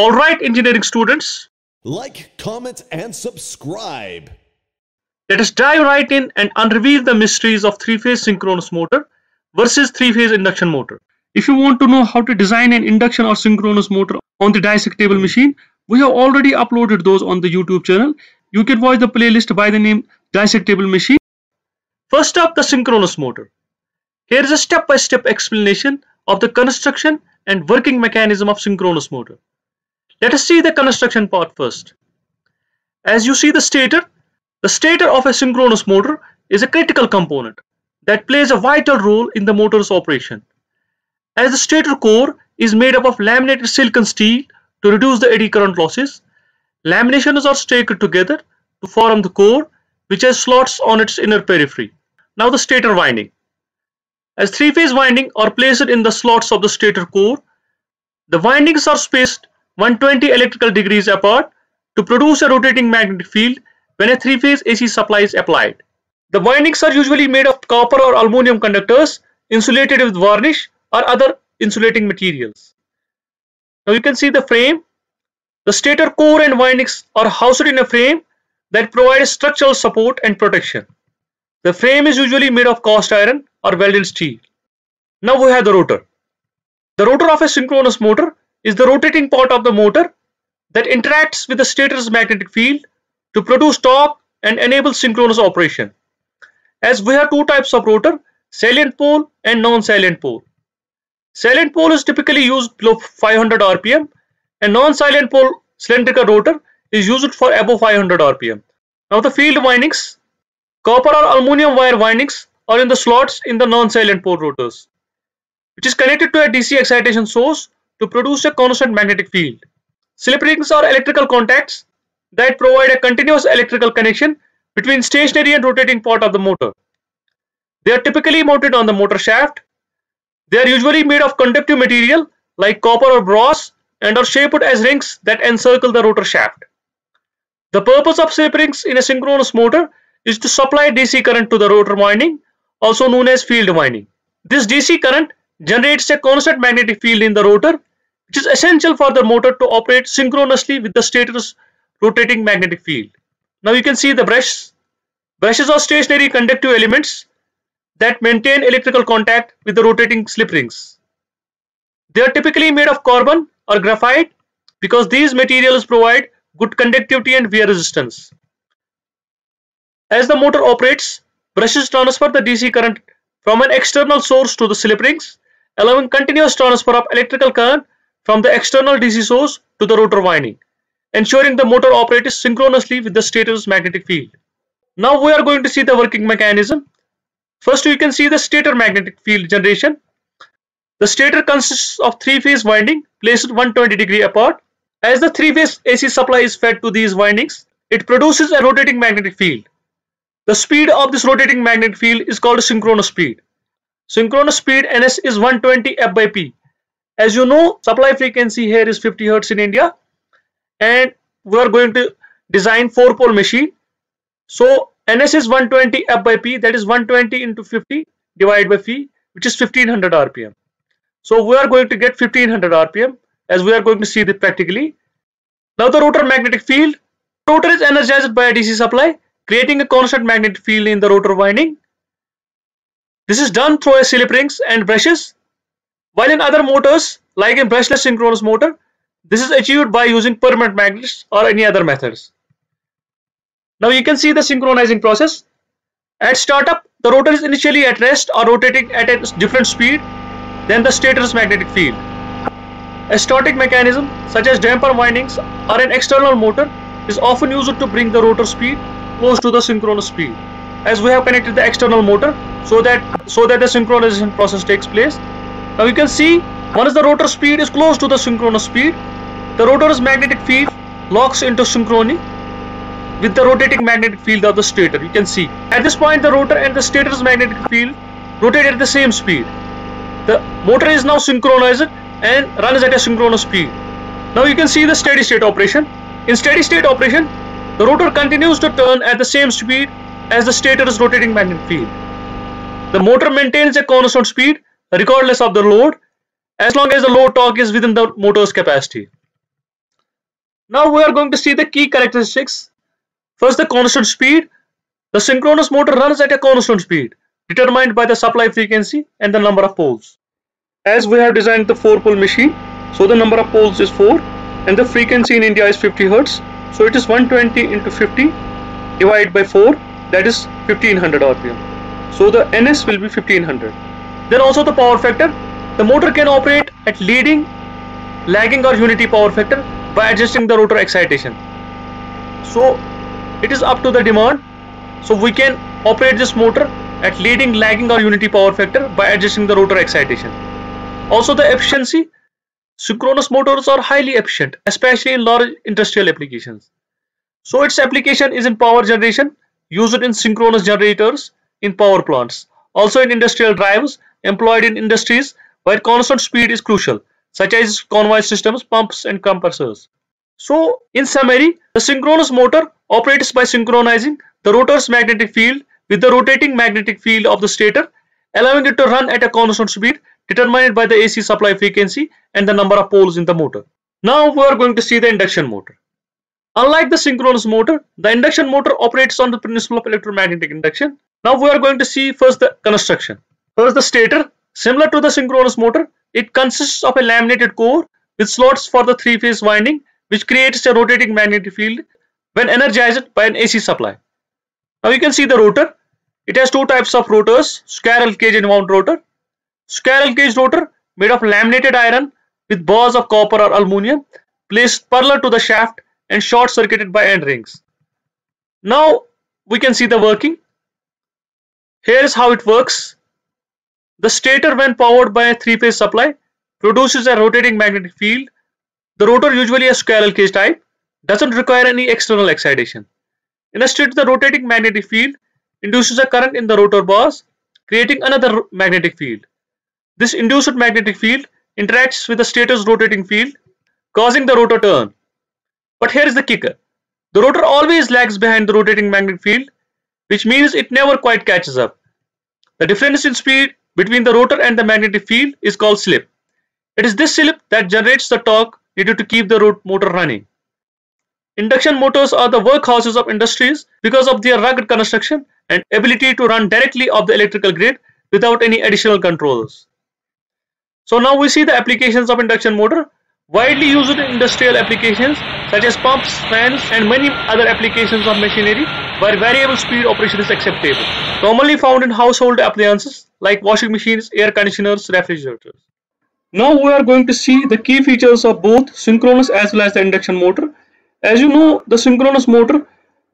All right, engineering students. Like, comment, and subscribe. Let us dive right in and unreveal the mysteries of three-phase synchronous motor versus three-phase induction motor. If you want to know how to design an induction or synchronous motor on the dissectable machine, we have already uploaded those on the YouTube channel. You can watch the playlist by the name Dissectable Machine. First up, the synchronous motor. Here is a step-by-step explanation of the construction and working mechanism of synchronous motor. Let us see the construction part first. As you see the stator of a synchronous motor is a critical component that plays a vital role in the motor's operation. As the stator core is made up of laminated silicon steel to reduce the eddy current losses, laminations are stacked together to form the core, which has slots on its inner periphery. Now the stator winding. As three-phase windings are placed in the slots of the stator core, the windings are spaced 120 electrical degrees apart to produce a rotating magnetic field when a three-phase AC supply is applied. The windings are usually made of copper or aluminum conductors insulated with varnish or other insulating materials. Now you can see the frame. The stator core and windings are housed in a frame that provides structural support and protection. The frame is usually made of cast iron or welded steel. Now we have the rotor. The rotor of a synchronous motor is the rotating part of the motor that interacts with the stator's magnetic field to produce torque and enable synchronous operation. As we have two types of rotor, salient pole and non-salient pole. Salient pole is typically used below 500 RPM and non-silent pole cylindrical rotor is used for above 500 RPM. Now the field windings, copper or aluminum wire windings are in the slots in the non-silent pole rotors, which is connected to a DC excitation source to produce a constant magnetic field. Slip rings are electrical contacts that provide a continuous electrical connection between stationary and rotating part of the motor. They are typically mounted on the motor shaft. They are usually made of conductive material like copper or brass and are shaped as rings that encircle the rotor shaft. The purpose of slip rings in a synchronous motor is to supply DC current to the rotor winding, also known as field winding. This DC current generates a constant magnetic field in the rotor, which is essential for the motor to operate synchronously with the stator's rotating magnetic field. Now you can see the brushes. Brushes are stationary conductive elements that maintain electrical contact with the rotating slip rings. They are typically made of carbon or graphite because these materials provide good conductivity and wear resistance. As the motor operates, brushes transfer the DC current from an external source to the slip rings, allowing continuous transfer of electrical current from the external DC source to the rotor winding, ensuring the motor operates synchronously with the stator's magnetic field. Now we are going to see the working mechanism. First, you can see the stator magnetic field generation. The stator consists of three-phase winding placed 120 degree apart. As the three-phase AC supply is fed to these windings, it produces a rotating magnetic field. The speed of this rotating magnetic field is called synchronous speed. Synchronous speed NS is 120 F by P. As you know, supply frequency here is 50 Hertz in India, and we are going to design four-pole machine. So NS is 120 F by P, that is 120 into 50 divided by P, which is 1500 RPM. So we are going to get 1500 RPM as we are going to see it practically. Now the rotor magnetic field. Rotor is energized by a DC supply, creating a constant magnetic field in the rotor winding. This is done through a slip rings and brushes. While in other motors, like in brushless synchronous motor, this is achieved by using permanent magnets or any other methods. Now you can see the synchronizing process. At startup, the rotor is initially at rest or rotating at a different speed than the stator's magnetic field. A static mechanism such as damper windings or an external motor is often used to bring the rotor speed close to the synchronous speed. As we have connected the external motor so that the synchronization process takes place. Now you can see once the rotor speed is close to the synchronous speed, the rotor's magnetic field locks into synchrony with the rotating magnetic field of the stator. You can see at this point the rotor and the stator's magnetic field rotate at the same speed. The motor is now synchronized and runs at a synchronous speed. Now you can see the steady state operation. In steady state operation, the rotor continues to turn at the same speed as the stator's rotating magnetic field. The motor maintains a constant speed regardless of the load, as long as the load torque is within the motor's capacity. Now we are going to see the key characteristics. First, the constant speed. The synchronous motor runs at a constant speed, determined by the supply frequency and the number of poles. As we have designed the 4-pole machine, so the number of poles is 4 and the frequency in India is 50 Hz. So it is 120 into 50 divided by 4, that is 1500 RPM. So the NS will be 1500. Then also the power factor. The motor can operate at leading, lagging or unity power factor by adjusting the rotor excitation. So it is up to the demand. So we can operate this motor at leading, lagging or unity power factor by adjusting the rotor excitation. Also the efficiency. Synchronous motors are highly efficient, especially in large industrial applications. So its application is in power generation, used in synchronous generators, in power plants, also in industrial drives, employed in industries where constant speed is crucial, such as convoy systems, pumps and compressors. So in summary, the synchronous motor operates by synchronizing the rotor's magnetic field with the rotating magnetic field of the stator, allowing it to run at a constant speed determined by the AC supply frequency and the number of poles in the motor. Now we are going to see the induction motor. Unlike the synchronous motor, the induction motor operates on the principle of electromagnetic induction. Now we are going to see first the construction. First, the stator. Similar to the synchronous motor, it consists of a laminated core with slots for the three-phase winding, which creates a rotating magnetic field when energized by an AC supply. Now you can see the rotor. It has two types of rotors, squirrel cage and wound rotor. Squirrel cage rotor made of laminated iron with bars of copper or aluminium placed parallel to the shaft and short circuited by end rings. Now we can see the working. Here is how it works. The stator, when powered by a three-phase supply, produces a rotating magnetic field. The rotor, usually a squirrel cage type, doesn't require any external excitation. Instead, the rotating magnetic field induces a current in the rotor bars, creating another magnetic field. This induced magnetic field interacts with the stator's rotating field, causing the rotor turn. But here is the kicker. The rotor always lags behind the rotating magnetic field, which means it never quite catches up. The difference in speed between the rotor and the magnetic field is called slip. It is this slip that generates the torque needed to keep the motor running. Induction motors are the workhorses of industries because of their rugged construction and ability to run directly off the electrical grid without any additional controls. So now we see the applications of induction motor, widely used in industrial applications such as pumps, fans and many other applications of machinery where variable speed operation is acceptable. Commonly found in household appliances like washing machines, air conditioners, refrigerators. Now we are going to see the key features of both synchronous as well as the induction motor. As you know, the synchronous motor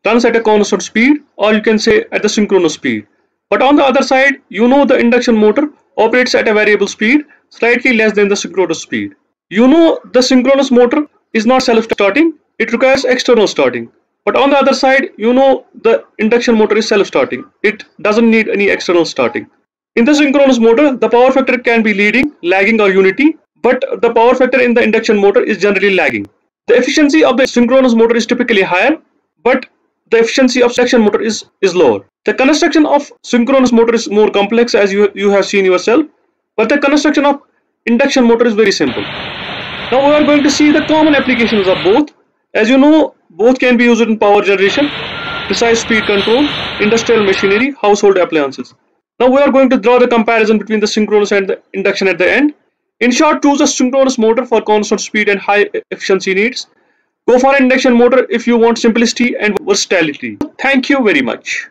runs at a constant speed, or you can say at the synchronous speed. But on the other side, you know, the induction motor operates at a variable speed, slightly less than the synchronous speed. You know, the synchronous motor is not self-starting, it requires external starting. But on the other side, you know, the induction motor is self-starting, it doesn't need any external starting. In the synchronous motor, the power factor can be leading, lagging or unity, but the power factor in the induction motor is generally lagging. The efficiency of the synchronous motor is typically higher, but the efficiency of induction motor is lower. The construction of synchronous motor is more complex, as you have seen yourself, but the construction of induction motor is very simple. Now we are going to see the common applications of both. As you know, both can be used in power generation, precise speed control, industrial machinery, household appliances. Now we are going to draw the comparison between the synchronous and the induction at the end. In short, choose a synchronous motor for constant speed and high efficiency needs. Go for an induction motor if you want simplicity and versatility. Thank you very much.